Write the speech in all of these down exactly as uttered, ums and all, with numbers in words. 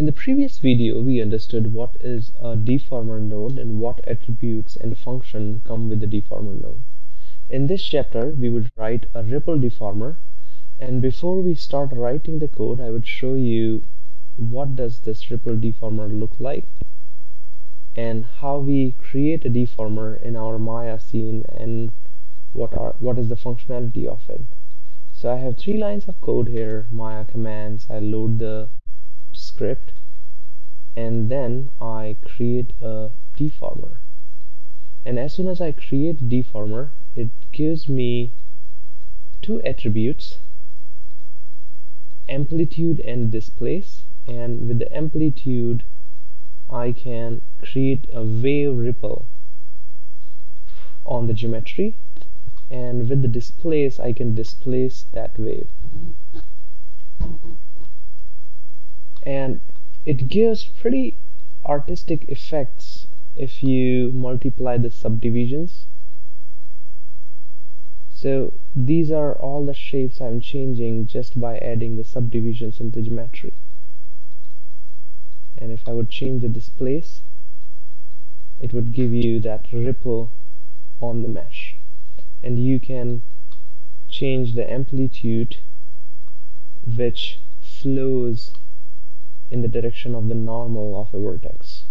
In the previous video, we understood what is a deformer node and what attributes and function come with the deformer node. In this chapter, we would write a ripple deformer, and before we start writing the code, I would show you what does this ripple deformer look like and how we create a deformer in our Maya scene and what are what is the functionality of it. So I have three lines of code here, Maya commands, I load the script, and then I create a deformer. And as soon as I create a deformer, it gives me two attributes, amplitude and displace, and with the amplitude I can create a wave ripple on the geometry, and with the displace I can displace that wave. And it gives pretty artistic effects if you multiply the subdivisions. So these are all the shapes I'm changing just by adding the subdivisions into geometry. And if I would change the displace, it would give you that ripple on the mesh. And you can change the amplitude, which flows in the direction of the normal of a vertex.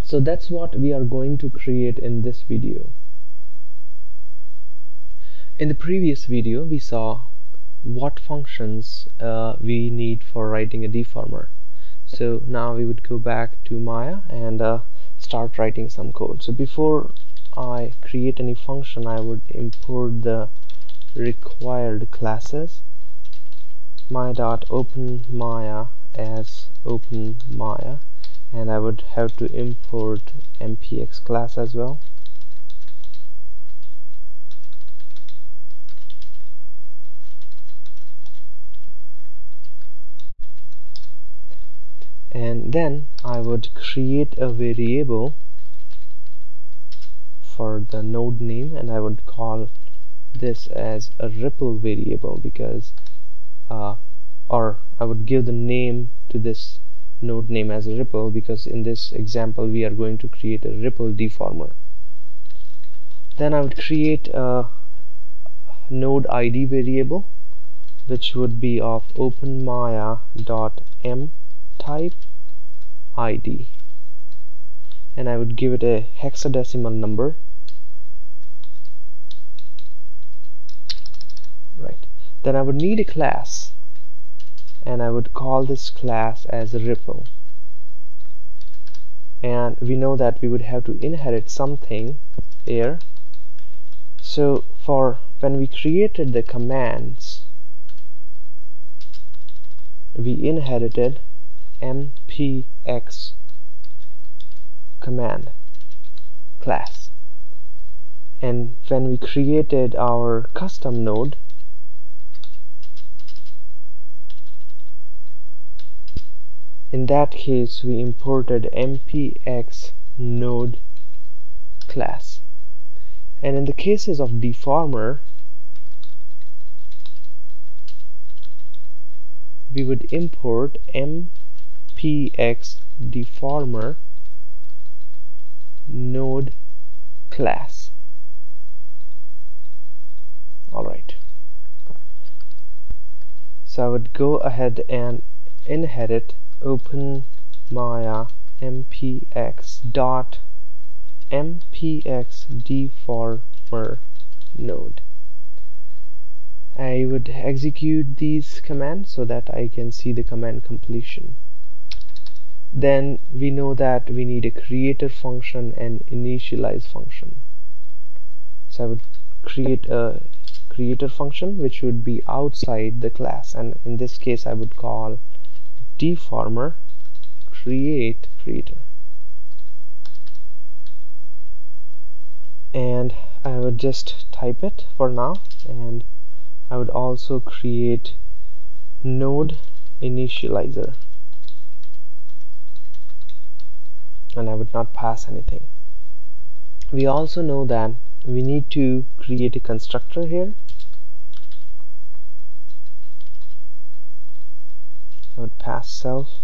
So that's what we are going to create in this video. In the previous video, we saw what functions uh, we need for writing a deformer. So now we would go back to Maya and uh, start writing some code. So before I create any function, I would import the required classes, my.openMaya as openMaya, and I would have to import M P X class as well. And then I would create a variable for the node name, and I would call this as a ripple variable because uh, or I would give the name to this node name as a ripple because in this example we are going to create a ripple deformer. Then I would create a node I D variable which would be of openMaya.m type I D, and I would give it a hexadecimal number, right? Then I would need a class, and I would call this class as a ripple, and we know that we would have to inherit something here. So for when we created the commands, we inherited M P X command class, and when we created our custom node, in that case we imported M P X node class. And in the cases of deformer, we would import M MPxDeformer node class. Alright, so I would go ahead and inherit openMaya MPX dot MPxDeformer node. I would execute these commands so that I can see the command completion. Then we know that we need a creator function and initialize function. So I would create a creator function which would be outside the class, and in this case I would call deformer create creator, and I would just type it for now. And I would also create node initializer, and I would not pass anything. We also know that we need to create a constructor here, node pass self,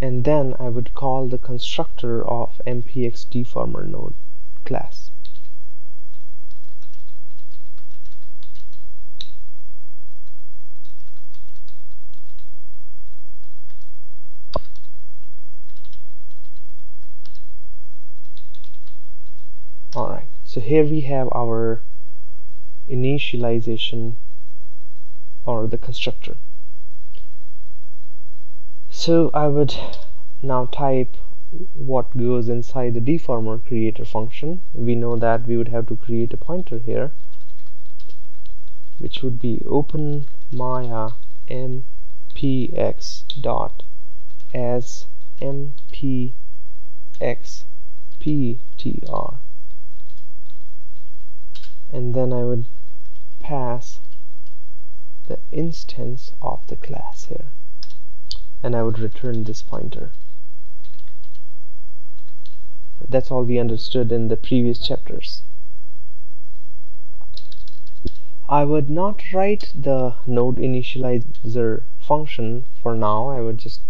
and then I would call the constructor of MPxDeformerNode class. Alright, so here we have our initialization or the constructor. So I would now type what goes inside the deformer creator function. We know that we would have to create a pointer here, which would be open Maya mpx dot as mpxptr, and then I would pass the instance of the class here, and I would return this pointer. That's all we understood in the previous chapters. I would not write the node initializer function for now. I would just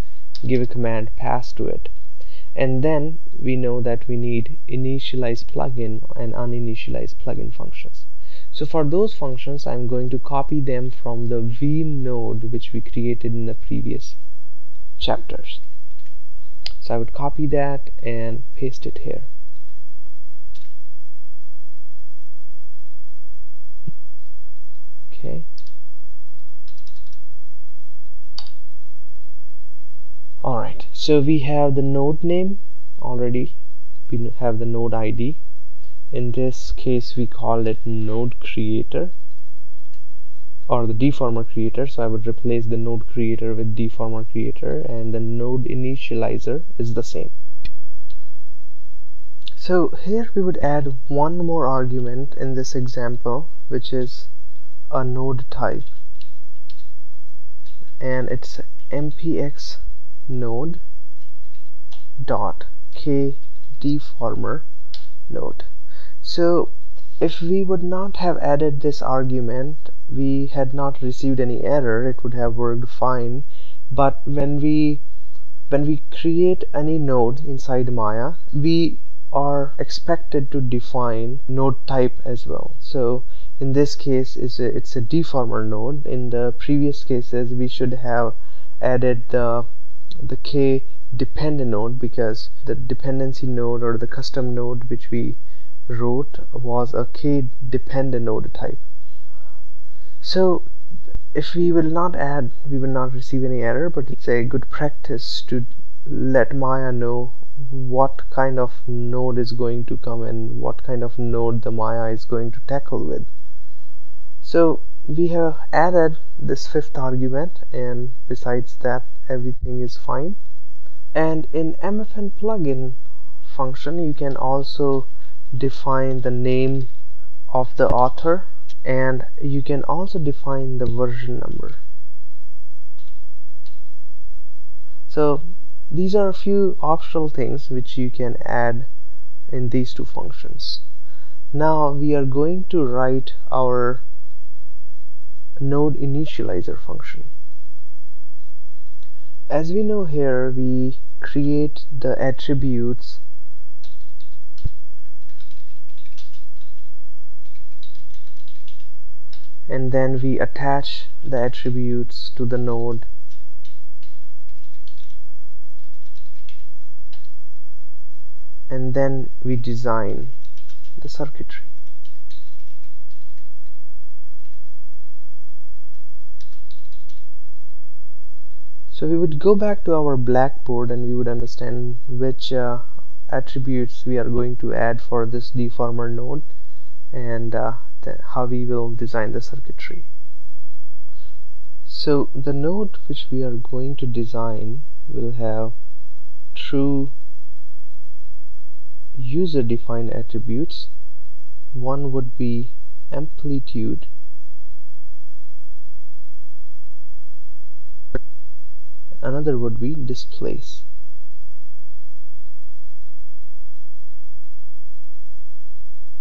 give a command pass to it, and then we know that we need initialize plugin and uninitialized plugin functions. So for those functions, I'm going to copy them from the wheel node which we created in the previous chapters. So I would copy that and paste it here. Okay. Alright, so we have the node name already, we have the node I D. In this case we call it node creator or the deformer creator, so I would replace the node creator with deformer creator, and the node initializer is the same. So here we would add one more argument in this example, which is a node type, and it's mpx node dot k deformer node. So if we would not have added this argument, we had not received any error, it would have worked fine. But when we when we create any node inside Maya, we are expected to define node type as well. So in this case it's a, it's a deformer node. In the previous cases we should have added the the k dependent node, because the dependency node or the custom node which we wrote was a k dependent node type. So if we will not add, we will not receive any error, but it's a good practice to let Maya know what kind of node is going to come and what kind of node the Maya is going to tackle with. So we have added this fifth argument, and besides that everything is fine. And in M F N plugin function you can also define the name of the author, and you can also define the version number. So these are a few optional things which you can add in these two functions. Now we are going to write our node initializer function. As we know here, we create the attributes and then we attach the attributes to the node, and then we design the circuitry. So we would go back to our blackboard and we would understand which uh, attributes we are going to add for this deformer node, and uh, how we will design the circuitry. So the node which we are going to design will have true user defined attributes. One would be amplitude, another would be displace.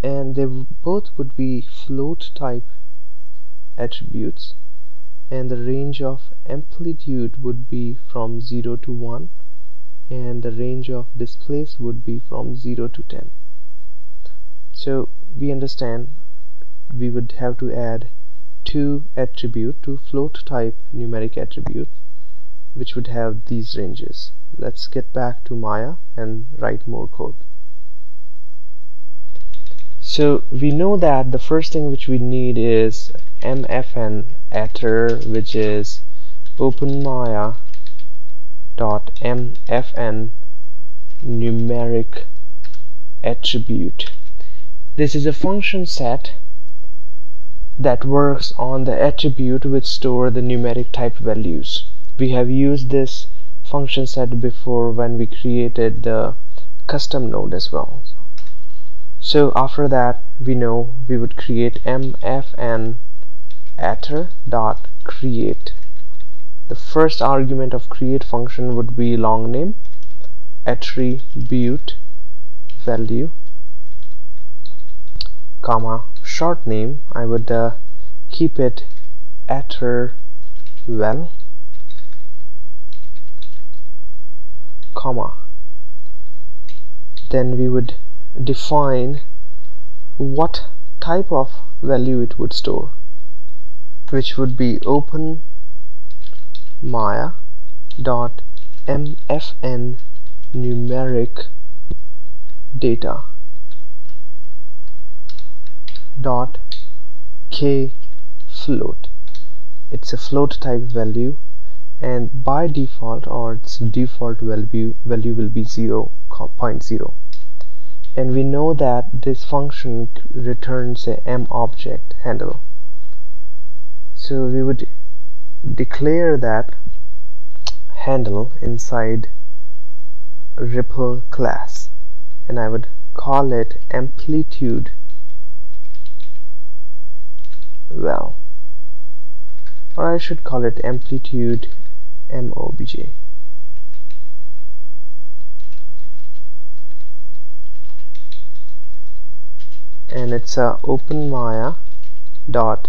And they both would be float type attributes, and the range of amplitude would be from zero to one, and the range of displace would be from zero to ten. So we understand we would have to add two attribute, two float type numeric attribute, which would have these ranges. Let's get back to Maya and write more code. So we know that the first thing which we need is MFNAttr, which is open Maya dot M F N numeric attribute. This is a function set that works on the attribute which store the numeric type values. We have used this function set before when we created the custom node as well. So after that, we know we would create MFNAttr dot create. The first argument of create function would be long name, attribute value, comma short name. I would uh, keep it attr val, comma. Then we would define what type of value it would store, which would be open Maya dot M F N numeric data dot k float. It's a float type value, and by default, or its default value value will be zero point zero. And we know that this function returns a m object handle, so we would declare that handle inside Ripple class, and I would call it amplitude val, or I should call it amplitude mobj. And it's a open Maya dot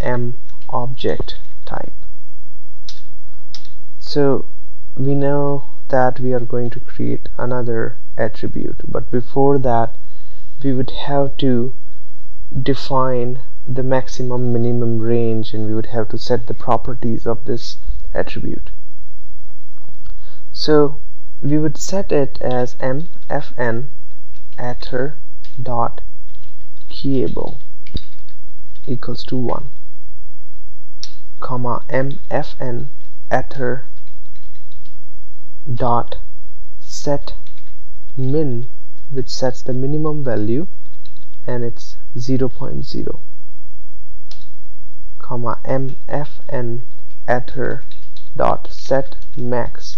m object type. So we know that we are going to create another attribute, but before that we would have to define the maximum minimum range, and we would have to set the properties of this attribute. So we would set it as MFNAttr dot keyable equals to one, comma MFNAttr dot set min, which sets the minimum value, and it's zero point zero, comma MFNAttr dot set max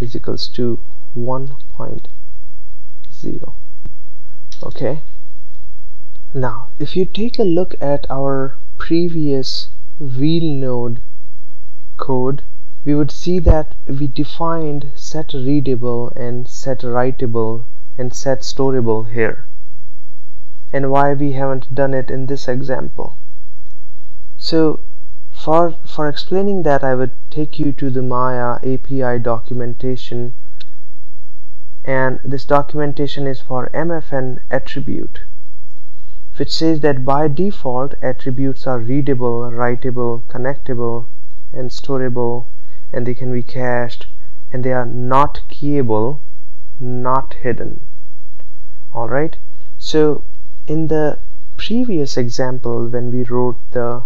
is equals to one point zero. Okay, now if you take a look at our previous wheel node code, we would see that we defined set readable and set writable and set storable here, and why we haven't done it in this example. So for for explaining that, I would take you to the Maya A P I documentation, and this documentation is for M F N attribute, which says that by default attributes are readable, writable, connectable and storable, and they can be cached, and they are not keyable, not hidden. Alright, so in the previous example when we wrote the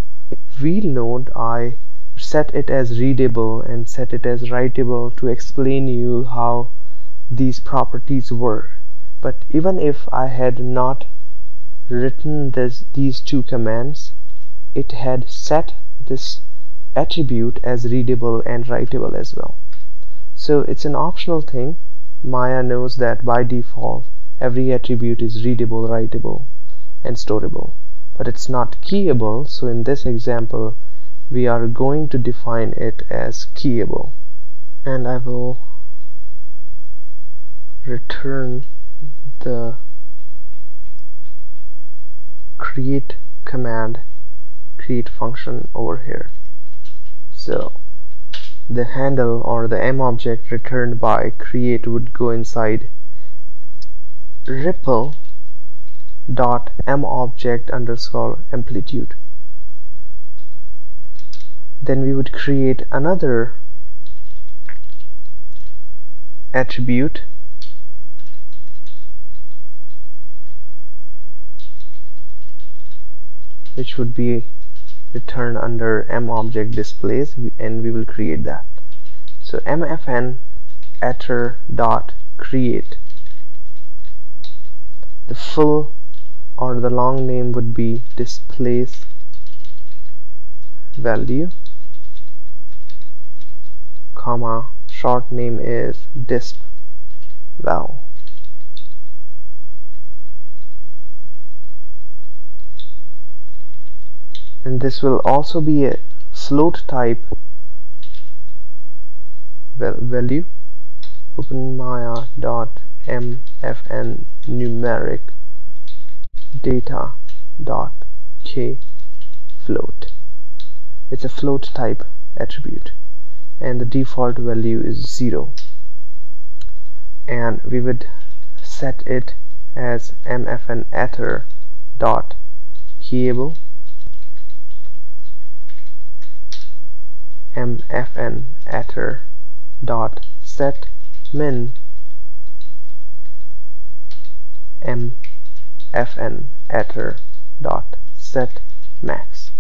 wheel node, I set it as readable and set it as writable to explain you how these properties were. But even if I had not written this these two commands, it had set this attribute as readable and writable as well. So it's an optional thing. Maya knows that by default every attribute is readable, writable and storable, but it's not keyable. So in this example we are going to define it as keyable, and I will return the create command create function over here. So the handle or the M object returned by create would go inside ripple dot M object underscore amplitude. Then we would create another attribute which would be returned under M object displays, and we will create that. So M F N attr dot create. The full or the long name would be displace value, comma, short name is disp val. And this will also be a float type value, open Maya dot M F N numeric data dot K float. It's a float type attribute, and the default value is zero, and we would set it as M F N attr dot keyable M F N attr dot set min M F N attr dot set max.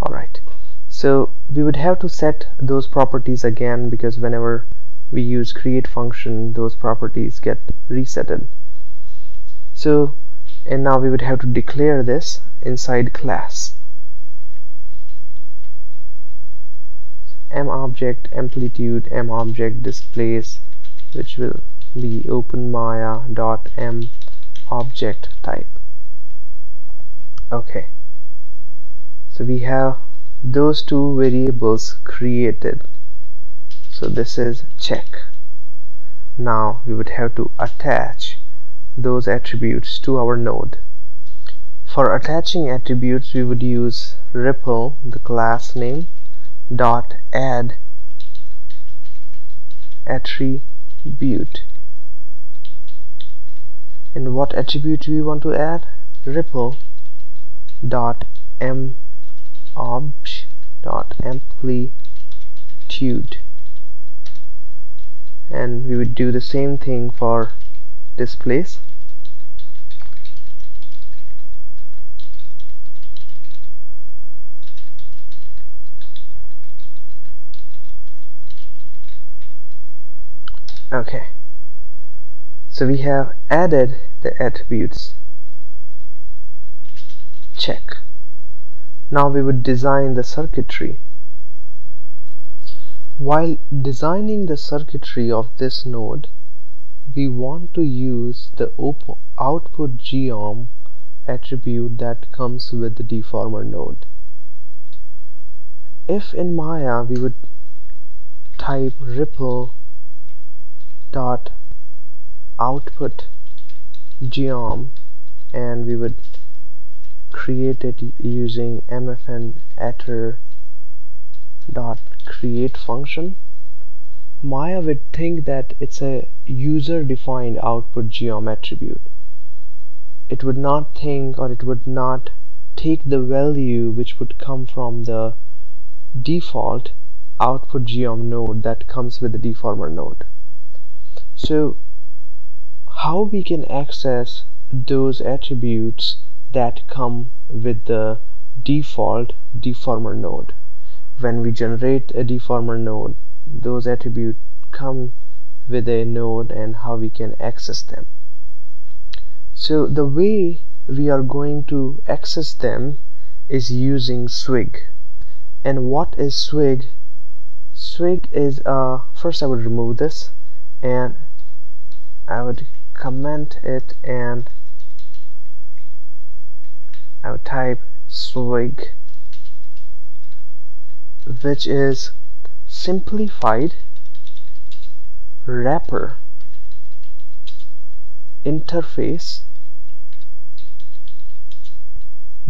Alright, so we would have to set those properties again, because whenever we use create function those properties get resetted. So and now we would have to declare this inside class M object amplitude M object displays, which will be open Maya dot M object type. Okay, so we have those two variables created. So this is check. Now we would have to attach those attributes to our node. For attaching attributes we would use ripple, the class name, dot add attribute. And what attribute we want to add? Ripple dot m obj dot amplitude. And we would do the same thing for displace. Okay, so we have added the attributes check. Now we would design the circuitry. While designing the circuitry of this node, we want to use the output geom attribute that comes with the deformer node. If in Maya we would type ripple dot output geom, and we would create it using M F N attr dot create function, Maya would think that it's a user-defined output geom attribute. It would not think, or it would not take the value which would come from the default output geom node that comes with the deformer node. So how we can access those attributes that come with the default deformer node? When we generate a deformer node, those attributes come with a node, and how we can access them. So the way we are going to access them is using swig. And what is swig? Swig is uh, first I would remove this and I would comment it, and I would type swig, which is Simplified Wrapper interface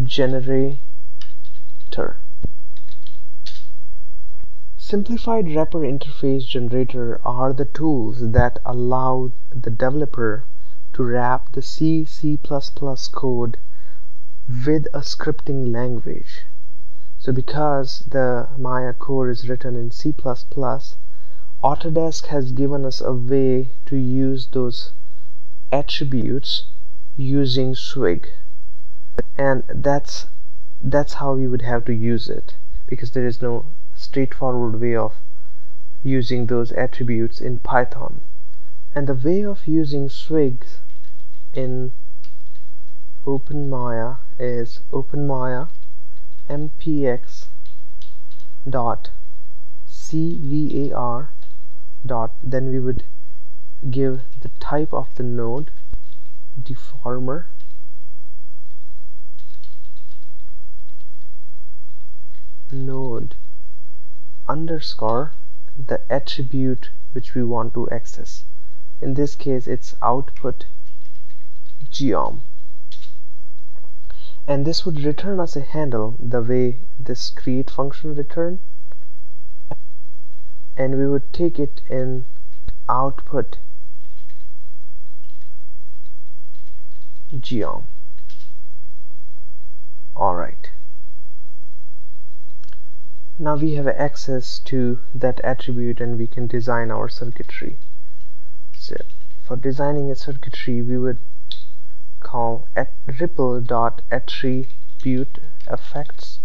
generator. Simplified Wrapper Interface Generator are the tools that allow the developer to wrap the C, C++ code with a scripting language. So because the Maya core is written in C plus plus, Autodesk has given us a way to use those attributes using Swig, and that's that's how you would have to use it, because there is no straightforward way of using those attributes in Python. And the way of using Swig in Open Maya is Open Maya MPX dot CVAR dot then we would give the type of the node deformer, node underscore the attribute which we want to access. In this case it's output geom, and this would return us a handle the way this create function return, and we would take it in output geom. Alright, now we have access to that attribute and we can design our circuitry. So for designing a circuitry we would call at ripple dot attribute effects .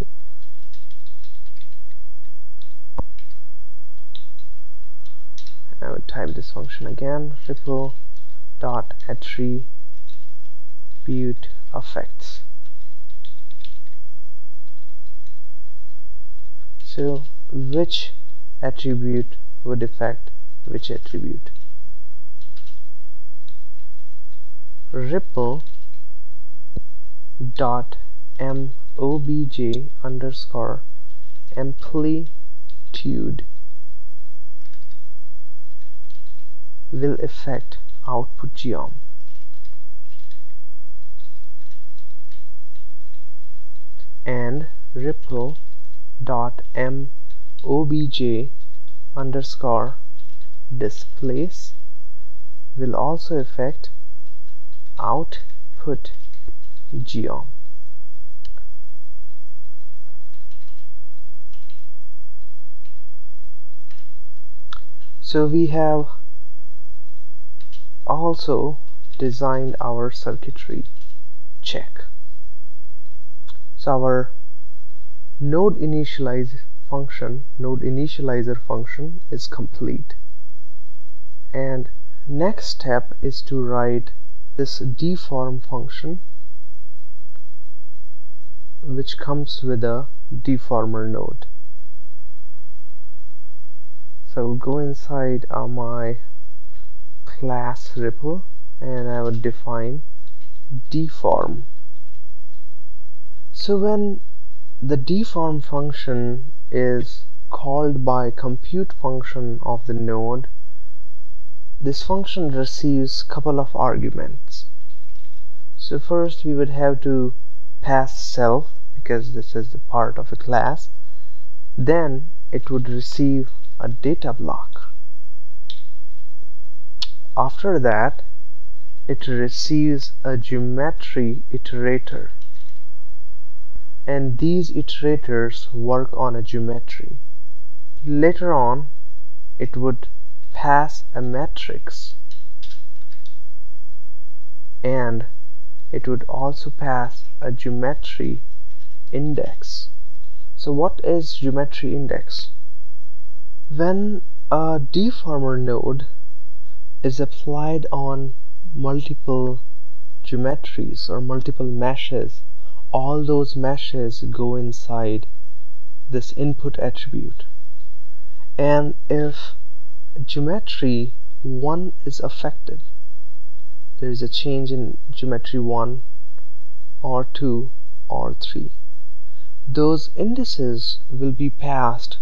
I would type this function again, ripple dot attribute effects. So which attribute would affect which attribute? Ripple dot mobj underscore amplitude will affect output geom. And ripple dot mobj underscore displace will also affect output geom. So we have also designed our circuitry. Check. So our node initialize function, node initializer function is complete. And next step is to write this deform function, which comes with a deformer node. So we'll go inside uh, my class ripple, and I would define deform. So when the deform function is called by compute function of the node, this function receives couple of arguments. So first we would have to pass self, because this is the part of a class. Then it would receive a data block. After that it receives a geometry iterator, and these iterators work on a geometry. Later on it would pass a matrix, and it would also pass a geometry index. So what is geometry index? When a deformer node is applied on multiple geometries or multiple meshes, all those meshes go inside this input attribute, and if geometry one is affected, there is a change in geometry one or two or three, those indices will be passed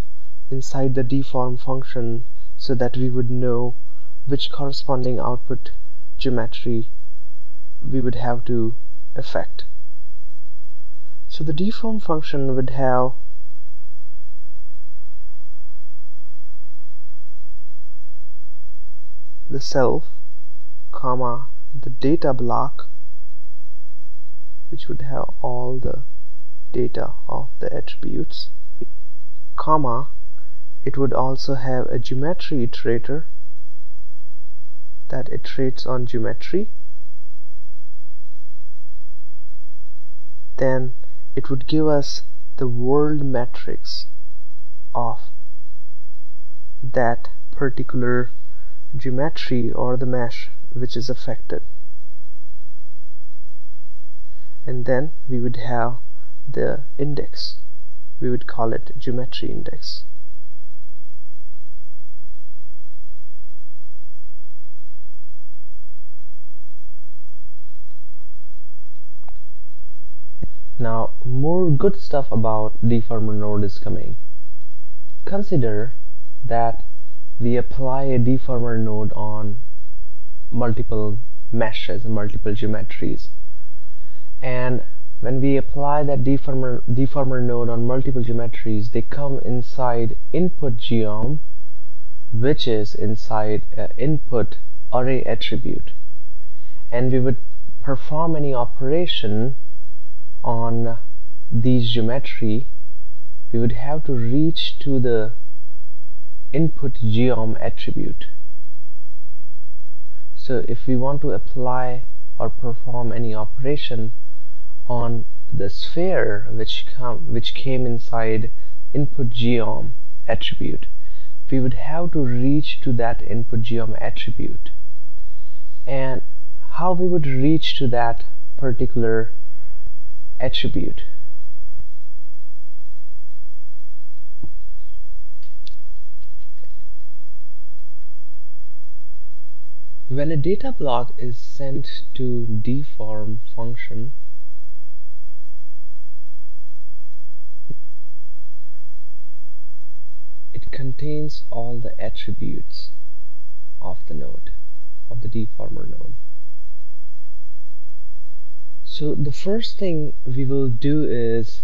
inside the deform function so that we would know which corresponding output geometry we would have to affect. So the deform function would have the self, comma, the data block, which would have all the data of the attributes, comma, it would also have a geometry iterator that iterates on geometry. Then it would give us the world matrix of that particular geometry or the mesh which is affected, and then we would have the index. We would call it geometry index. Now more good stuff about deformer node is coming. Consider that we apply a deformer node on multiple meshes, multiple geometries, and when we apply that deformer deformer node on multiple geometries, they come inside input geom, which is inside uh, input array attribute, and we would perform any operation on these geometry. We would have to reach to the input geom attribute. So if we want to apply or perform any operation on the sphere which come which came inside input geom attribute, we would have to reach to that input geom attribute. And how we would reach to that particular attribute? When a data block is sent to deform function, it contains all the attributes of the node, of the deformer node. So the first thing we will do is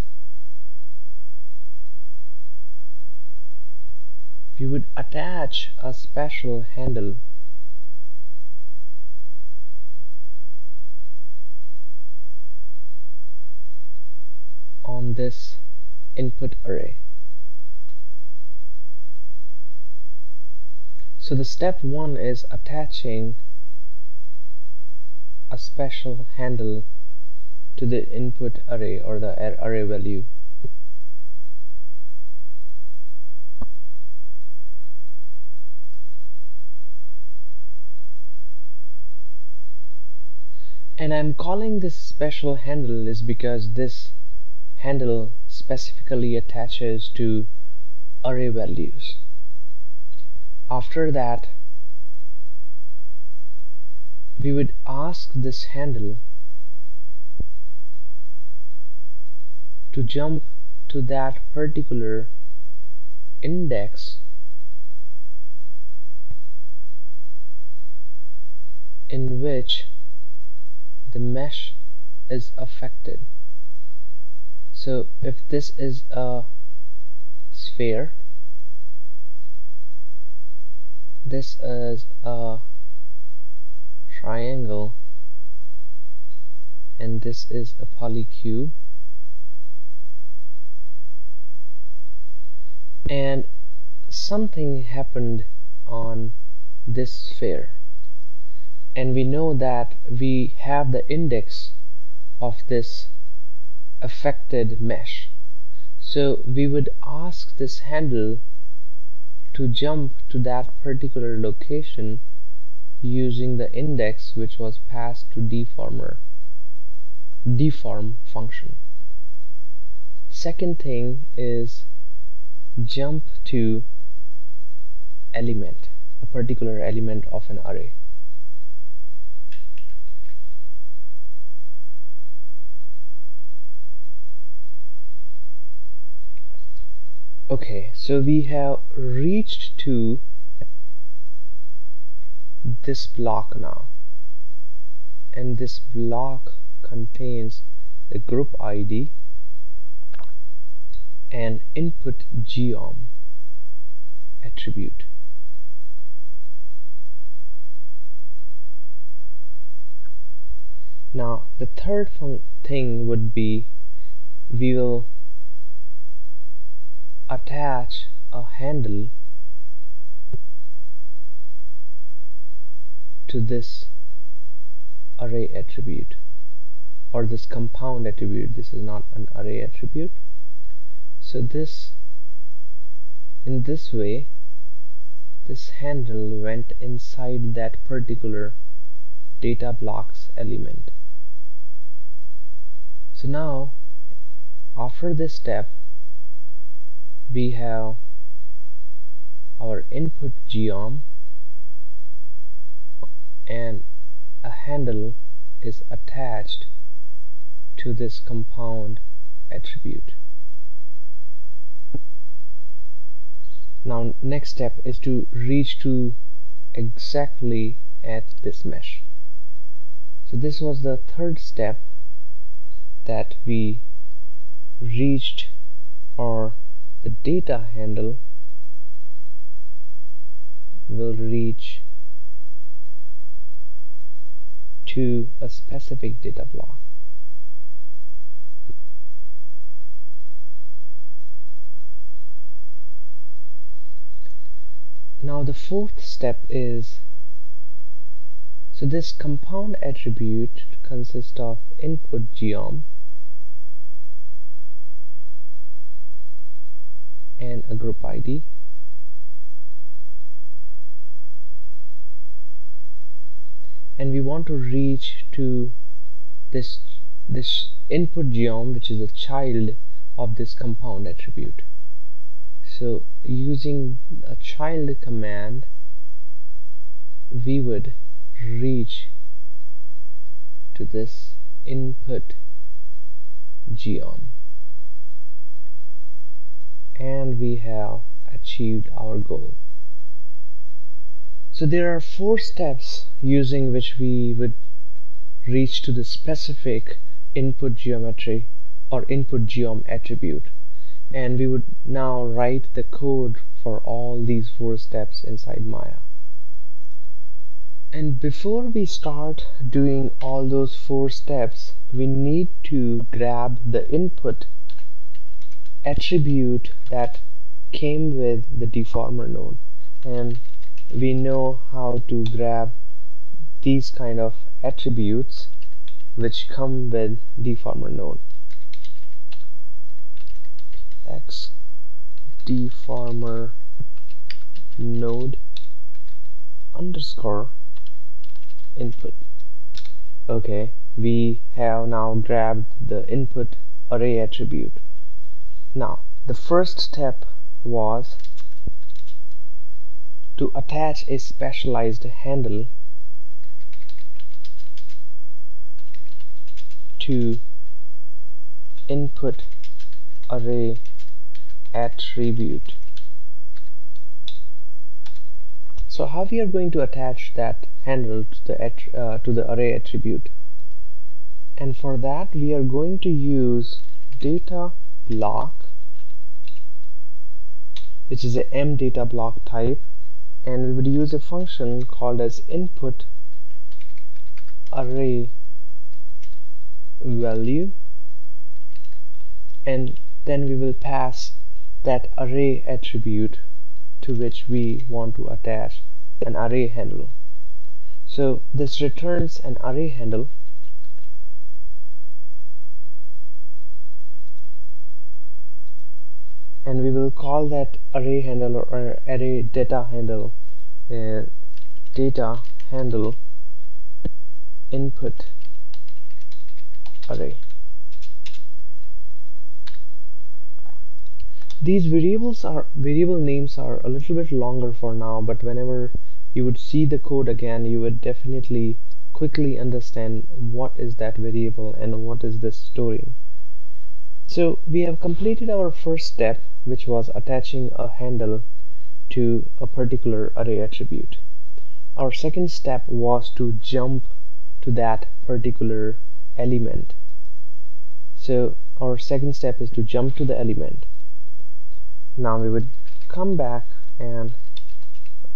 we would attach a special handle on this input array. So the step one is attaching a special handle to the input array or the array value. And I'm calling this special handle is because this handle specifically attaches to array values. After that, we would ask this handle to jump to that particular index in which the mesh is affected. So if this is a sphere, this is a triangle, and this is a polycube, and something happened on this sphere, and we know that we have the index of this affected mesh. So we would ask this handle to jump to that particular location using the index which was passed to deformer deform function. Second thing is jump to element, a particular element of an array. Okay, so we have reached to this block now. and this block contains the group I D and input geom attribute. Now the third thing would be we will attach a handle to this array attribute, or this compound attribute. This is not an array attribute. So this, in this way, this handle went inside that particular data blocks element. So now, after this step, we have our input geom and a handle is attached to this compound attribute. Now next step is to reach to exactly at this mesh. So this was the third step that we reached, or the data handle will reach to a specific data block. Now the fourth step is, so this compound attribute consists of input geom and a group I D, and we want to reach to this this input geom, which is a child of this compound attribute. So using a child command, we would reach to this input geom, and we have achieved our goal. So there are four steps using which we would reach to the specific input geometry or input geom attribute, and we would now write the code for all these four steps inside Maya. And before we start doing all those four steps, we need to grab the input attribute that came with the deformer node, and we know how to grab these kind of attributes which come with deformer node. X deformer node underscore input. Okay, we have now grabbed the input array attribute. Now the first step was to attach a specialized handle to input array attribute. So how we are going to attach that handle to the uh, to the array attribute, and for that we are going to use data block, which is a MData block type, and we would use a function called as input array value, and then we will pass that array attribute to which we want to attach an array handle. So this returns an array handle, and we will call that array handle or array data handle uh, data handle input array. These variables are variable names are a little bit longer for now, but whenever you would see the code again, you would definitely quickly understand what is that variable and what is this storing. So we have completed our first step, which was attaching a handle to a particular array attribute. Our second step was to jump to that particular element. So our second step is to jump to the element. Now we would come back and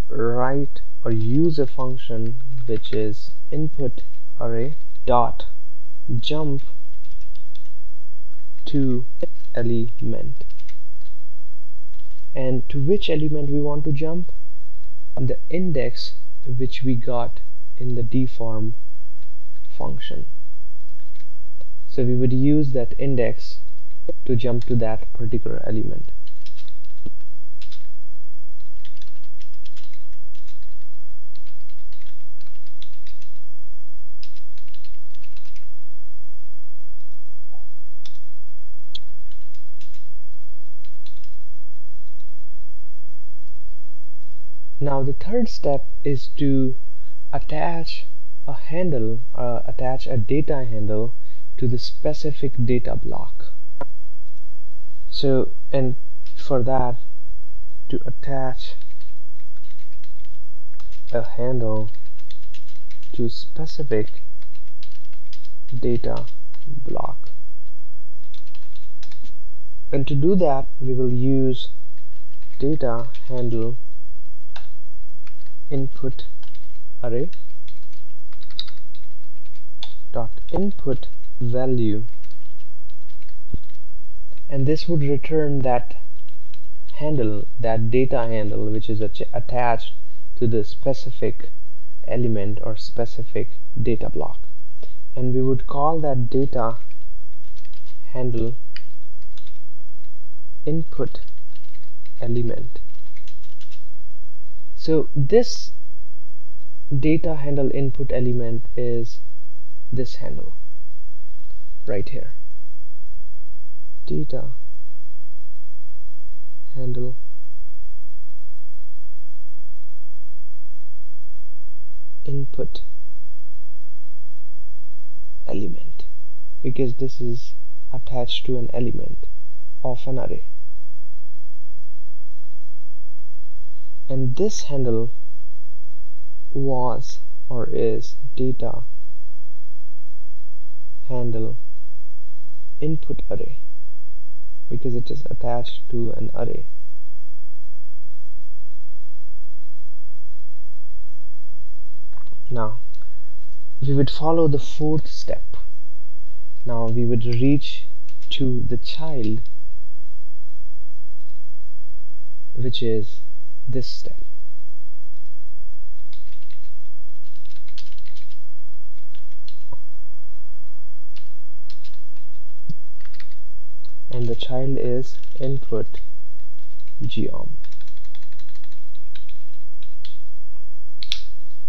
write or use a function which is input array dot jump to element. And to which element we want to jump? The index which we got in the deform function. So we would use that index to jump to that particular element. Now the third step is to attach a handle, uh, attach a data handle to the specific data block. So, and for that, to attach a handle to specific data block. And to do that, we will use data handle input array dot input value, and this would return that handle, that data handle which is attached to the specific element or specific data block, and we would call that data handle input element. So this data handle input element is this handle right here, data handle input element, because this is attached to an element of an array. And this handle was or is data handle input array, because it is attached to an array. Now we would follow the fourth step. Now we would reach to the child, which is this step. And the child is input geom.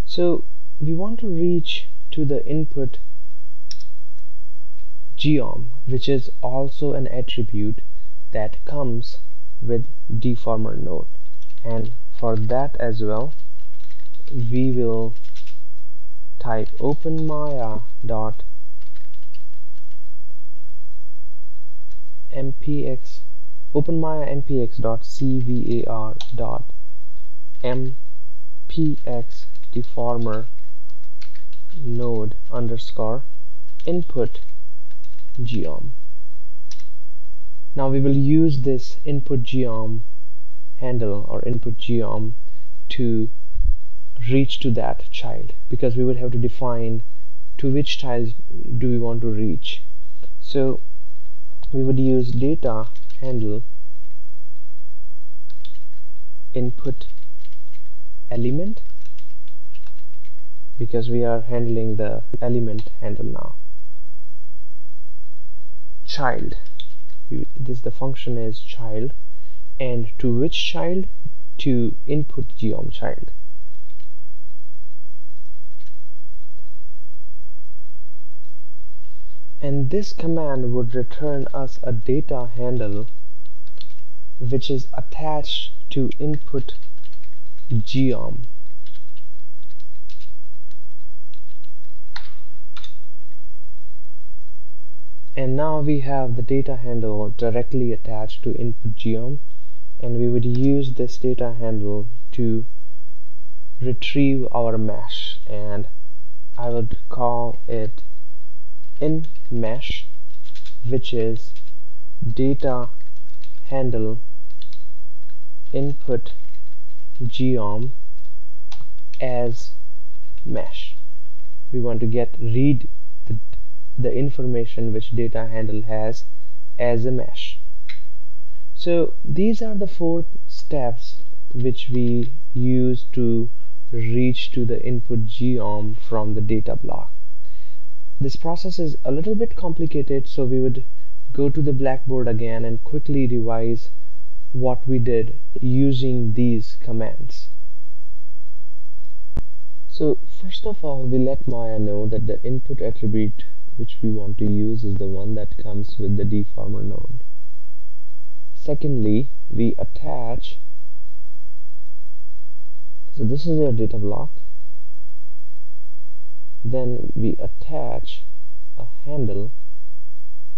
So we want to reach to the input geom, which is also an attribute that comes with deformer node. And for that as well, we will type open Maya dot MPX open Maya MPX dot CVAR dot MPX deformer node underscore input geom. Now we will use this input geom handle or input geom to reach to that child, because we would have to define to which child do we want to reach. So we would use data handle input element, because we are handling the element handle now. Child, this the function is child. And to which child? To input geom child. And this command would return us a data handle which is attached to input geom. And now we have the data handle directly attached to input geom. And we would use this data handle to retrieve our mesh, and I will should call it in mesh, which is data handle input geom as mesh. We want to get read the, the information which data handle has as a mesh. So these are the four steps which we use to reach to the input geom from the data block. This process is a little bit complicated, so we would go to the blackboard again and quickly revise what we did using these commands. So first of all, we let Maya know that the input attribute which we want to use is the one that comes with the deformer node. Secondly, we attach, so this is your data block, then we attach a handle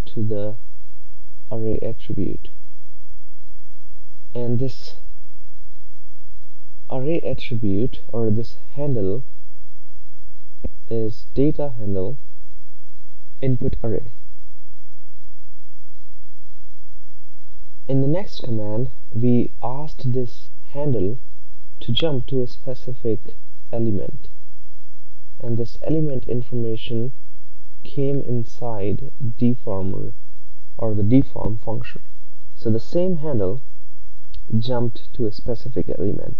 to the array attribute, and this array attribute or this handle is data handle input array. In the next command, we asked this handle to jump to a specific element, and this element information came inside deformer or the deform function. So the same handle jumped to a specific element.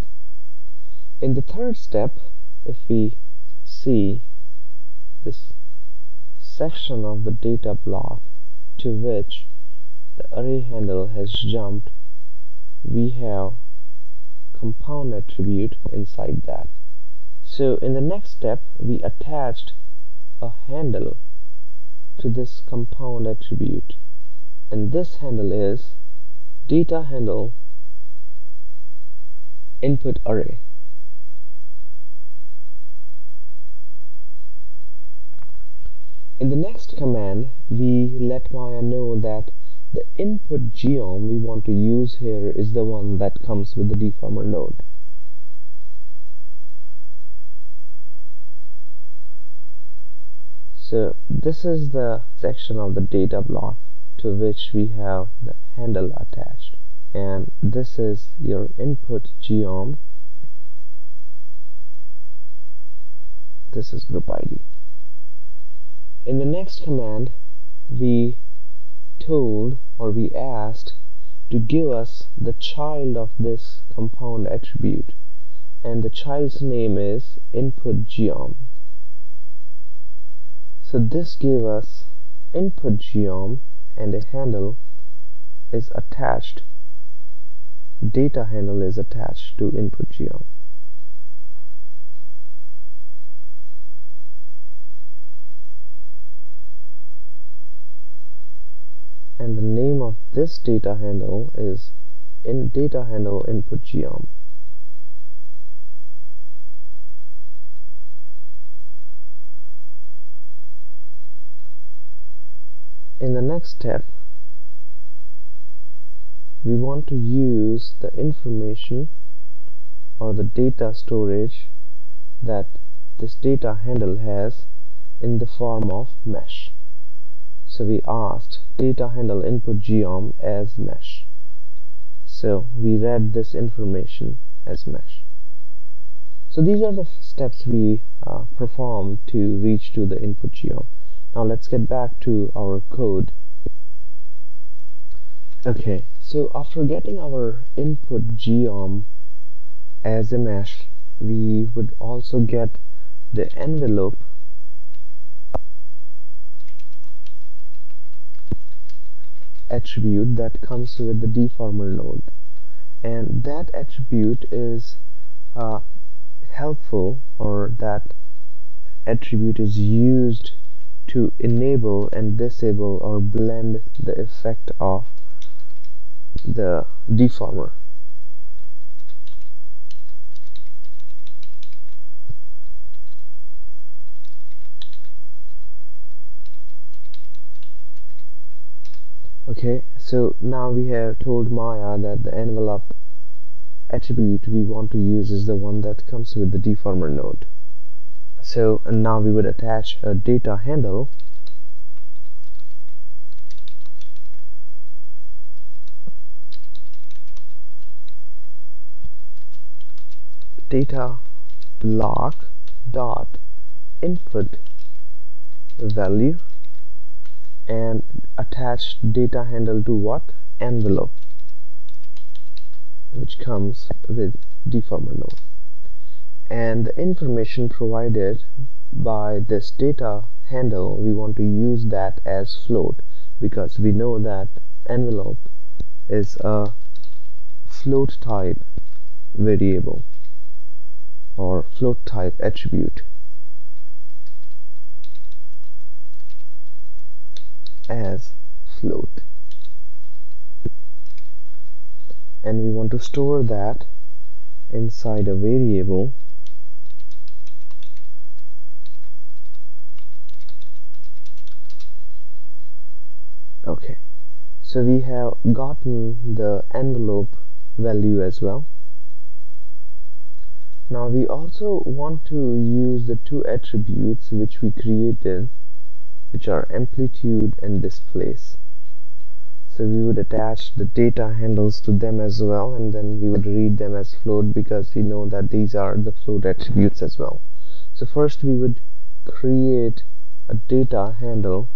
In the third step, if we see this section of the data block to which the array handle has jumped, we have compound attribute inside that. So in the next step, we attached a handle to this compound attribute, and this handle is data handle input array. In the next command, we let Maya know that the input geom we want to use here is the one that comes with the deformer node. So this is the section of the data block to which we have the handle attached, and this is your input geom. This is group I D. In the next command, we told or we asked to give us the child of this compound attribute, and the child's name is input geom. So this gave us input geom, and a handle is attached, data handle is attached to input geom. And the name of this data handle is in data handle input geom. In the next step, we want to use the information or the data storage that this data handle has in the form of mesh. So we asked data handle input geom as mesh. So we read this information as mesh. So these are the steps we uh, performed to reach to the input geom. Now let's get back to our code. Okay, so after getting our input geom as a mesh, we would also get the envelope attribute that comes with the deformer node, and that attribute is uh, helpful, or that attribute is used to enable and disable or blend the effect of the deformer. Okay, so now we have told Maya that the envelope attribute we want to use is the one that comes with the deformer node. So and now we would attach a data handle data block dot input value and attach data handle to what? Envelope, which comes with deformer node. And the information provided by this data handle, we want to use that as float, because we know that envelope is a float type variable or float type attribute. As float, and we want to store that inside a variable . Okay, so we have gotten the envelope value as well. Now we also want to use the two attributes which we created, which are amplitude and displace. So we would attach the data handles to them as well, and then we would read them as float, because we know that these are the float attributes as well. So first we would create a data handle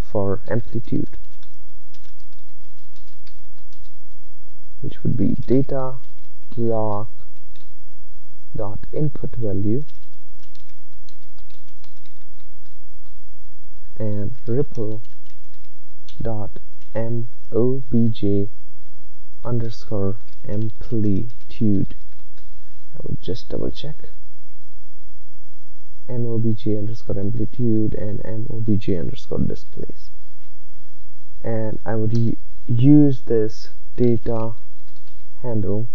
for amplitude, which would be data block dot input value and ripple dot mobj underscore amplitude. I would just double check mobj underscore amplitude and mobj underscore displace, and I would e use this data handle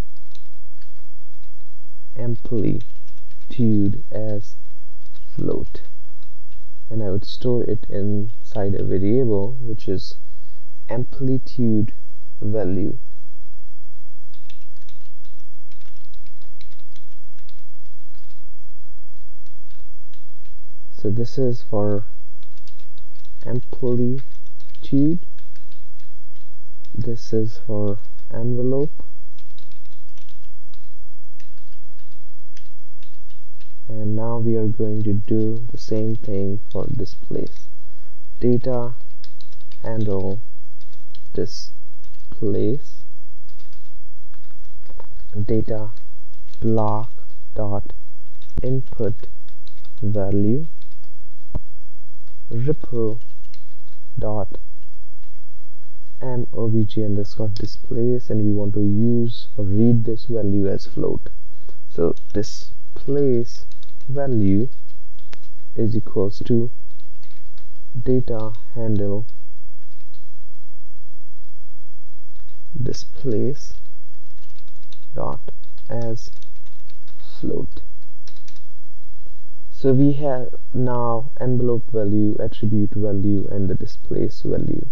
amplitude as float, and I would store it inside a variable which is amplitude value. So this is for amplitude, this is for envelope, and now we are going to do the same thing for displace. Data handle displace data block dot input value ripple dot mobj underscore displace, and we want to use or read this value as float. So displace value is equals to data handle displace dot as float. So we have now envelope value, attribute value, and the displace value.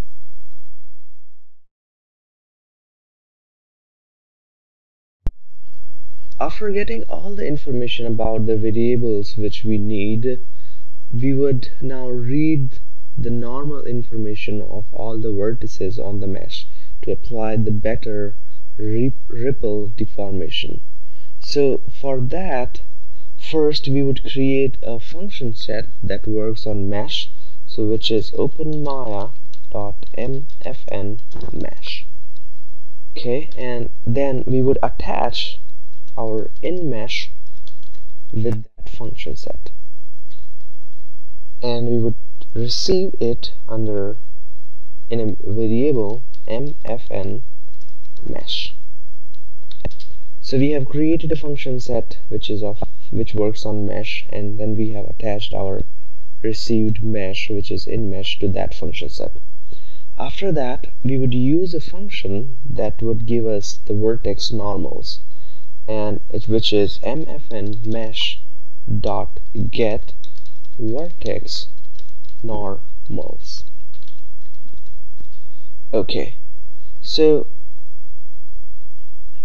After getting all the information about the variables which we need, we would now read the normal information of all the vertices on the mesh to apply the better ripple deformation. So for that, first we would create a function set that works on mesh, so which is open maya.mfnmesh. Okay, and then we would attach our in mesh with that function set, and we would receive it under in a variable M F N mesh. So we have created a function set which is of which works on mesh, and then we have attached our received mesh, which is in mesh, to that function set. After that, we would use a function that would give us the vertex normals, and it, which is M F N mesh dot get vertex normals. Okay, so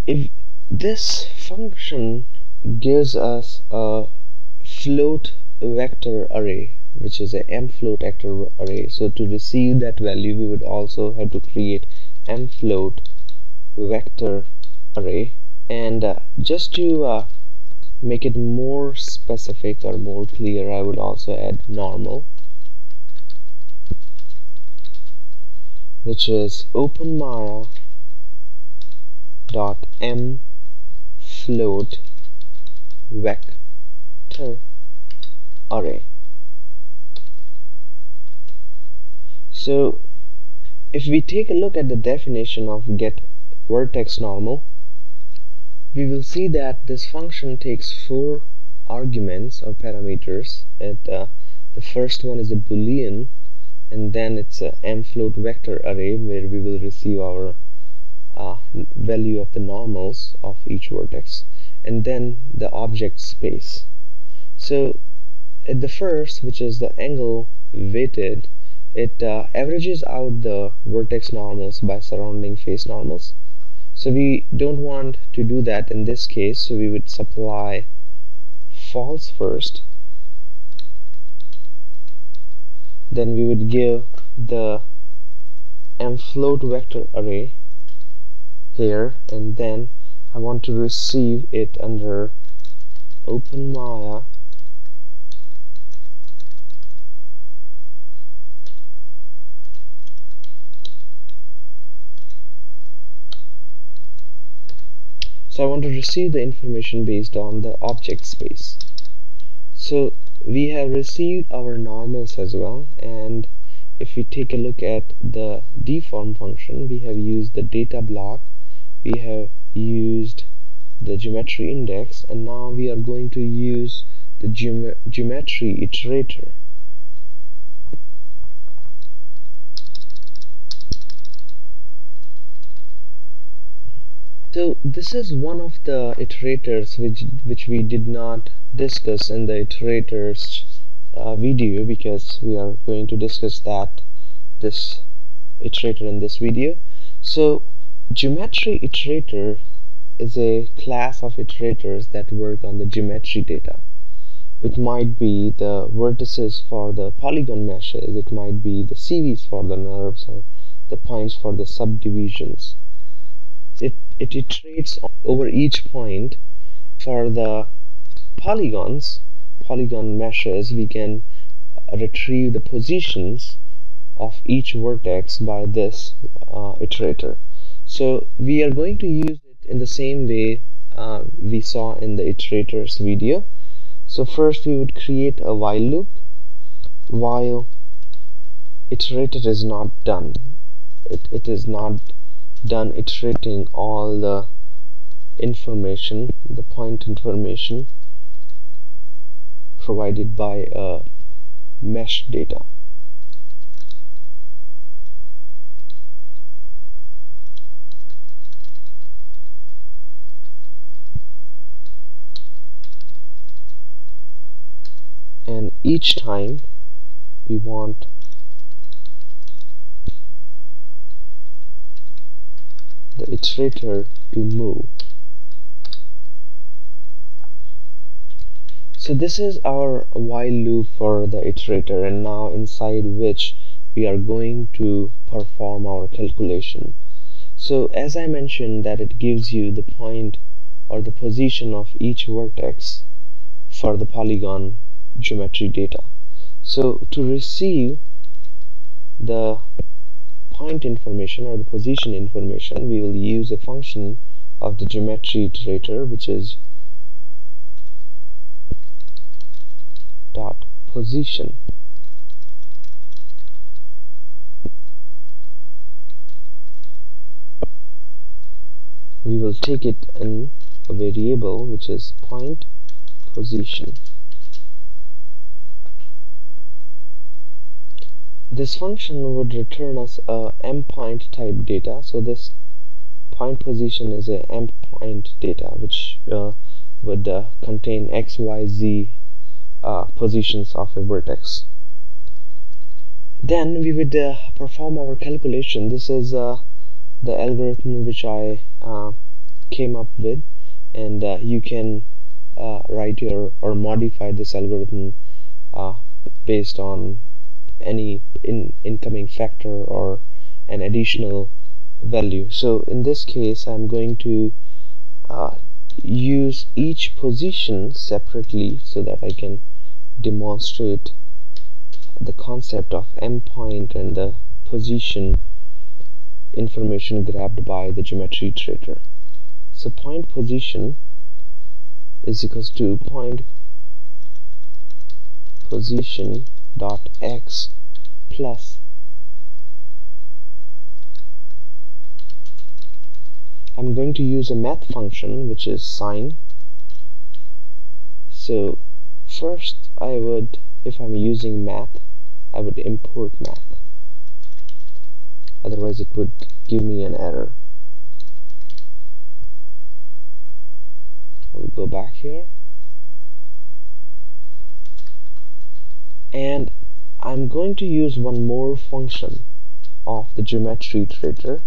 if this function gives us a float vector array, which is a mFloat vector array. So to receive that value, we would also have to create mFloat vector array. And uh, just to uh, make it more specific or more clear, I would also add normal, which is open Maya dot mFloat vector array. So if we take a look at the definition of get vertex normal, we will see that this function takes four arguments or parameters. It, uh, the first one is a boolean, and then it's a mFloat vector array where we will receive our uh, value of the normals of each vertex, and then the object space. So at the first, which is the angle weighted, it uh, averages out the vertex normals by surrounding face normals. So we don't want to do that in this case, so we would supply false first, then we would give the mFloat vector array here, and then I want to receive it under open Maya . So I want to receive the information based on the object space. So we have received our normals as well, and if we take a look at the deform function, we have used the data block, we have used the geometry index, and now we are going to use the geom geometry iterator. So this is one of the iterators which which we did not discuss in the iterators uh, video, because we are going to discuss that this iterator in this video. So geometry iterator is a class of iterators that work on the geometry data. It might be the vertices for the polygon meshes, it might be the series for the nerves, or the points for the subdivisions. It, it iterates over each point. For the polygons, polygon meshes, we can retrieve the positions of each vertex by this uh, iterator. So we are going to use it in the same way uh, we saw in the iterators video. So first we would create a while loop while iterator is not done. It, it is not done iterating all the information, the point information provided by uh, mesh data. And each time we want the iterator to move. So this is our while loop for the iterator, and now inside which we are going to perform our calculation. So as I mentioned, that it gives you the point or the position of each vertex for the polygon geometry data. So to receive the point information or the position information, we will use a function of the geometry iterator, which is dot position. We will take it in a variable which is point position. This function would return us a MPoint type data. So this point position is a MPoint data which uh, would uh, contain x, y, z uh, positions of a vertex. Then we would uh, perform our calculation. This is uh, the algorithm which I uh, came up with, and uh, you can uh, write your or modify this algorithm uh, based on any in, incoming factor or an additional value. So in this case I'm going to uh, use each position separately so that I can demonstrate the concept of endpoint and the position information grabbed by the geometry iterator. So point position is equals to point position dot x plus, I'm going to use a math function which is sine. So first I would, if I'm using math, I would import math, otherwise it would give me an error. We'll go back here, and I'm going to use one more function of the geometry iterator,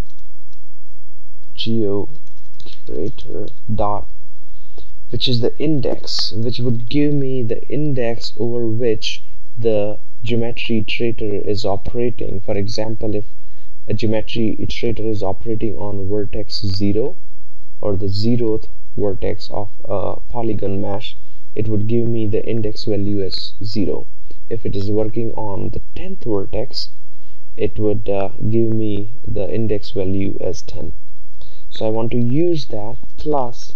geoiterator dot, which is the index, which would give me the index over which the geometry iterator is operating. For example, if a geometry iterator is operating on vertex zero or the zeroth vertex of a polygon mesh, it would give me the index value as zero. If it is working on the tenth vertex, it would uh, give me the index value as ten. So I want to use that, plus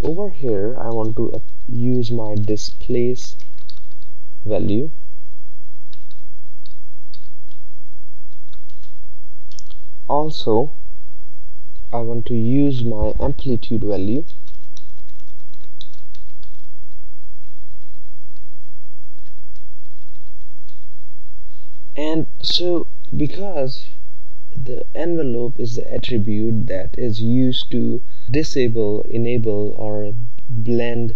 over here I want to uh, use my displace value, also I want to use my amplitude value, and so because the envelope is the attribute that is used to disable, enable or blend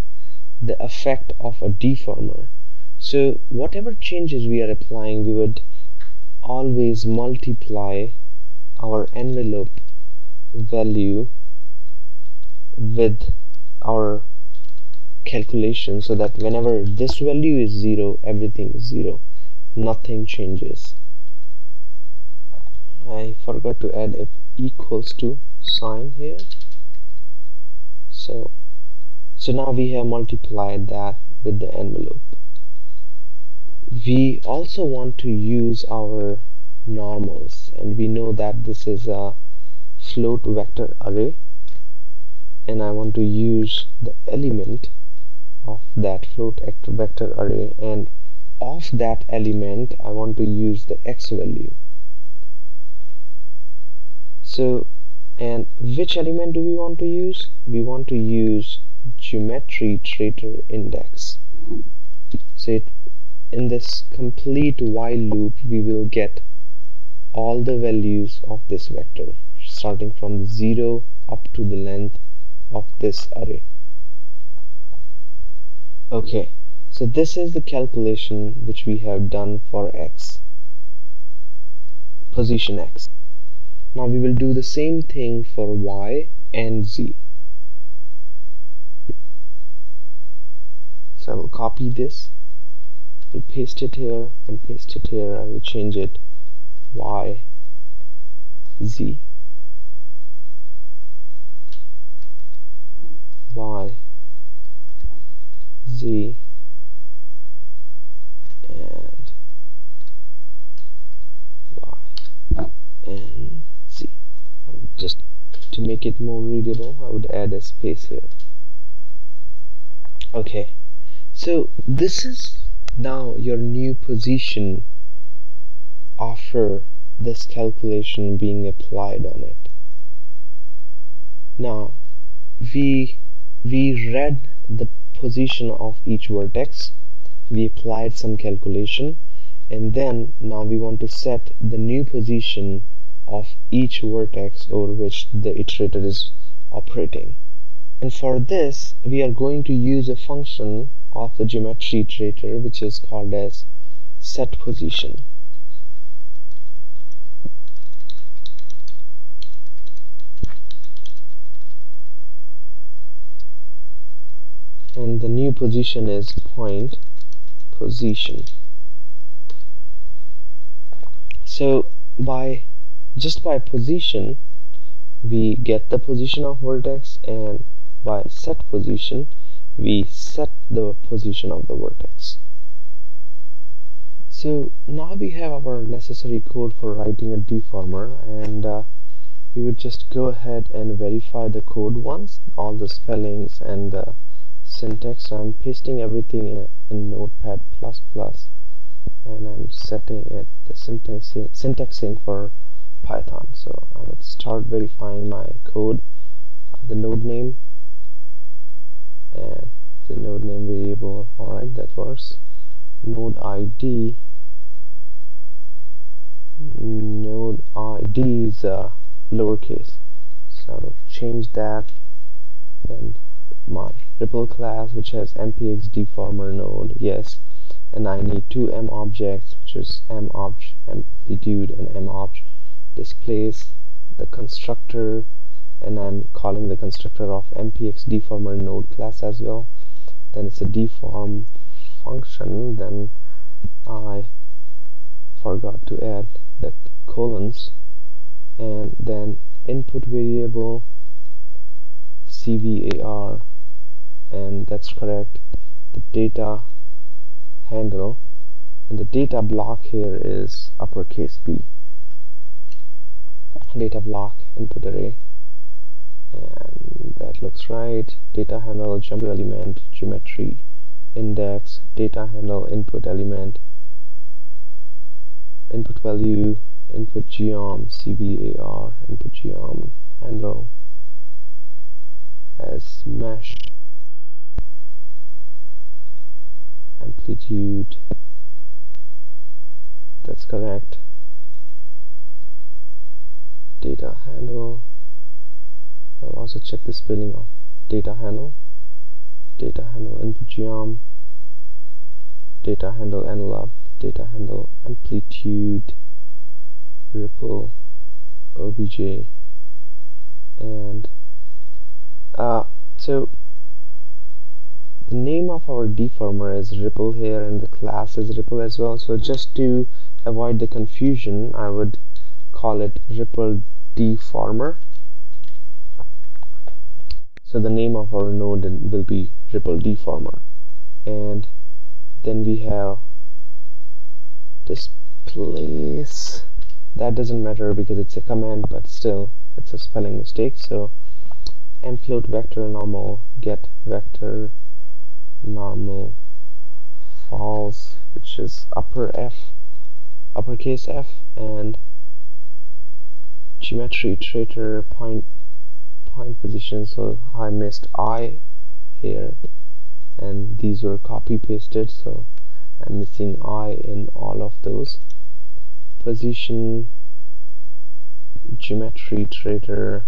the effect of a deformer, so whatever changes we are applying, we would always multiply our envelope value with our calculation, so that whenever this value is zero, everything is zero, nothing changes. I forgot to add a equals to sign here, so so now we have multiplied that with the envelope. We also want to use our normals, and we know that this is a float vector array, and I want to use the element of that float vector array, and of that element I want to use the x value. So, and which element do we want to use? We want to use geometry iterator index. So it, in this complete while loop we will get all the values of this vector, starting from zero up to the length of this array. Okay, so this is the calculation which we have done for x, position x. Now we will do the same thing for y and z. So I will copy this, will paste it here and paste it here. I will change it y, z, y, z, and y, and z. Just to make it more readable, I would add a space here. Okay, so this is now your new position after this calculation being applied on it. Now we we read the position of each vertex, we applied some calculation, and then now we want to set the new position of each vertex over which the iterator is operating. And for this we are going to use a function of the geometry iterator which is called as setPosition. and the new position is point position. So by just by position we get the position of vertex, and by set position we set the position of the vertex. So now we have our necessary code for writing a deformer, and uh, we would just go ahead and verify the code once, all the spellings and the syntax. So I'm pasting everything in, in Notepad plus plus, and I'm setting it the syntaxing, syntaxing for Python. So I would start verifying my code, uh, the node name and the node name variable. Alright, that works. Node I D, node I D is uh, lowercase, so I will change that. Then my Ripple class, which has MPxDeformerNode, yes, and I need two M objects, which is MObj Amplitude and MObj Displace, the constructor, and I'm calling the constructor of MPxDeformerNode class as well. Then it's a deform function. Then I forgot to add the colons, and then input variable C V A R, and that's correct. The data handle and the data block here is uppercase B, data block input array, and that looks right. Data handle jump to element geometry index, data handle input element, input value, input geom, C V A R, input geom, handle as mesh, amplitude, that's correct, data handle. I'll also check the spelling of data handle, data handle input geom, data handle analog, data handle amplitude, ripple obj, and uh, so the name of our deformer is Ripple here, and the class is Ripple as well. So just to avoid the confusion, I would call it Ripple Deformer. So the name of our node will be Ripple Deformer, and then we have Displace. That doesn't matter because it's a command, but still it's a spelling mistake. So MFloatVectorNormal, get vector normal false, which is upper F, uppercase F, and geometry iterator point point position. So I missed I here, and these were copy pasted, so I'm missing I in all of those. Position, geometry iterator,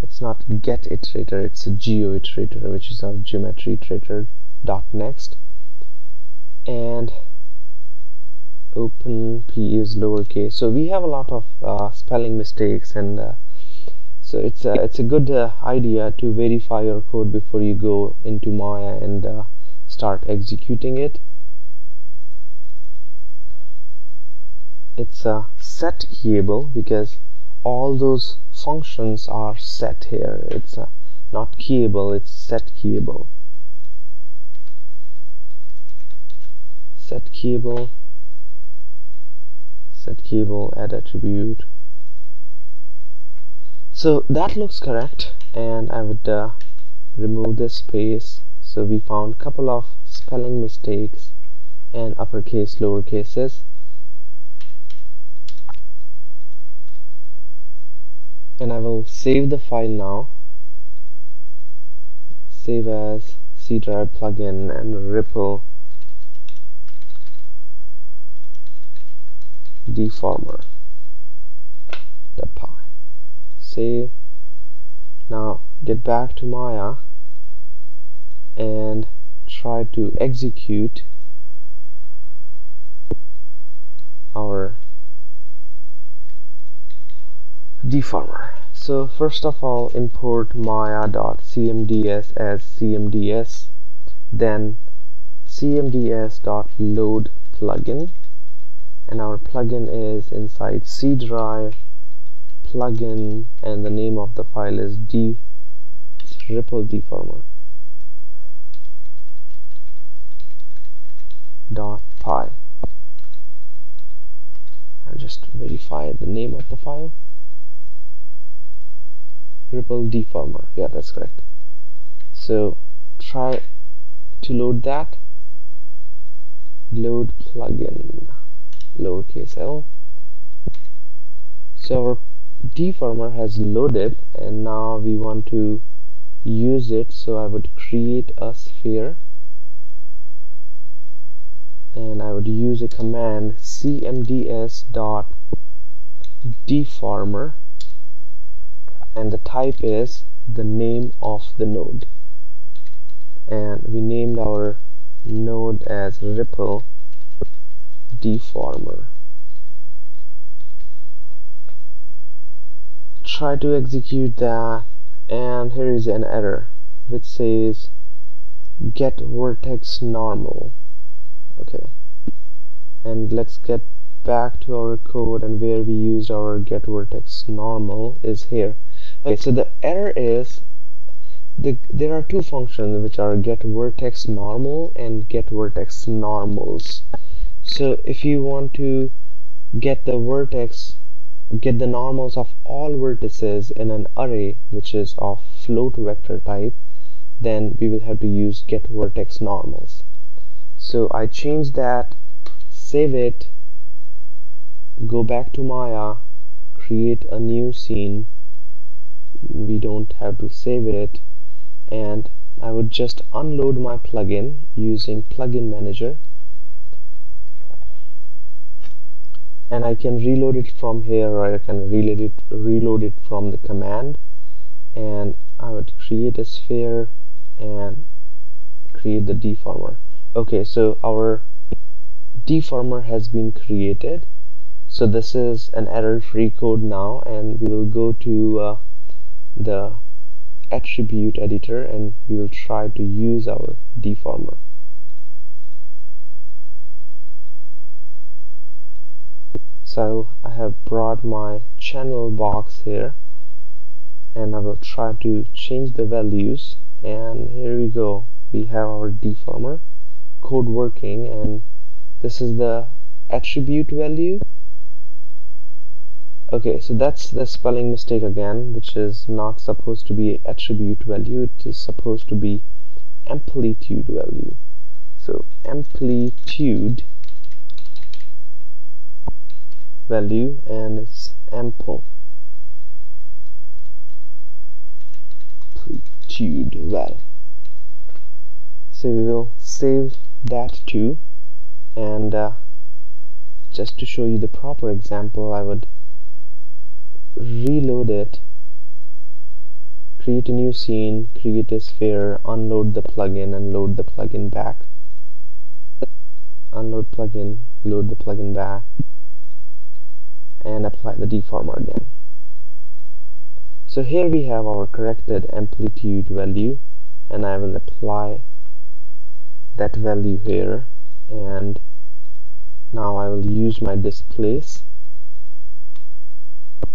it's not get iterator, it's a geo iterator, which is our geometry iterator dot next, and open P is lowercase. So we have a lot of uh, spelling mistakes, and uh, so it's a, it's a good uh, idea to verify your code before you go into Maya and uh, start executing it. It's a set keyable because all those functions are set here. It's a, not keyable, it's set keyable. Set keyable, set keyable, add attribute. So that looks correct, and I would uh, remove this space. So we found a couple of spelling mistakes and uppercase lowercases, and I will save the file now. Save as C drive plugin and Ripple Deformer. .py. Save. Now get back to Maya and try to execute our deformer. So first of all, import maya.cmds as cmds, then cmds.load plugin, and our plugin is inside C drive, plugin, and the name of the file is D Ripple Deformer dot py. I'll just verify the name of the file. Ripple Deformer, yeah, that's correct. So try to load that. Load plugin, lowercase l. So our deformer has loaded, and now we want to use it. So I would create a sphere, and I would use a command cmds.deformer, and the type is the name of the node, and we named our node as Ripple Deformer. Try to execute that, and here is an error which says get vertex normal. Okay, and let's get back to our code, and where we used our get vertex normal is here. Okay, so the error is the, there are two functions which are get vertex normal and get vertex normals. So if you want to get the vertex, get the normals of all vertices in an array which is of float vector type, then we will have to use get vertex normals. So I change that, save it, go back to Maya, create a new scene. We don't have to save it, and I would just unload my plugin using plugin manager, and I can reload it from here, or I can reload it reload it from the command. And I would create a sphere and create the deformer. Okay, so our deformer has been created. So this is an error-free code now, and we will go to uh, the attribute editor, and we will try to use our deformer. So I have brought my channel box here, and I will try to change the values, and here we go. We have our deformer code working, and this is the attribute value. Okay, so that's the spelling mistake again, which is not supposed to be attribute value, it is supposed to be amplitude value. So amplitude value, and it's ample amplitude val. So we will save that too, and uh, just to show you the proper example, I would reload it, create a new scene, create a sphere, unload the plugin, and load the plugin back. Unload plugin, load the plugin back, and apply the deformer again. So here we have our corrected amplitude value, and I will apply that value here, and now I will use my displace,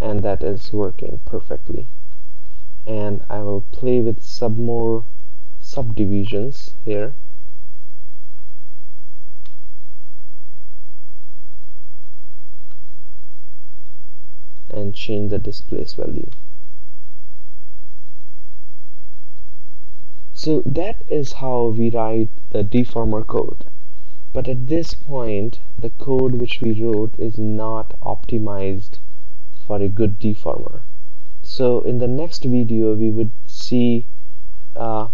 and that is working perfectly. And I will play with some more subdivisions here. And change the displace value. So that is how we write the deformer code. But at this point, the code which we wrote is not optimized for a good deformer. So in the next video we would see uh,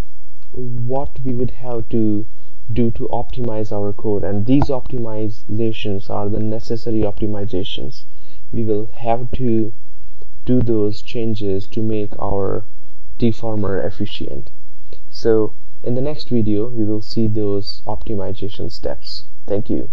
what we would have to do to optimize our code, and these optimizations are the necessary optimizations. We will have to do those changes to make our deformer efficient. So in the next video we will see those optimization steps. Thank you.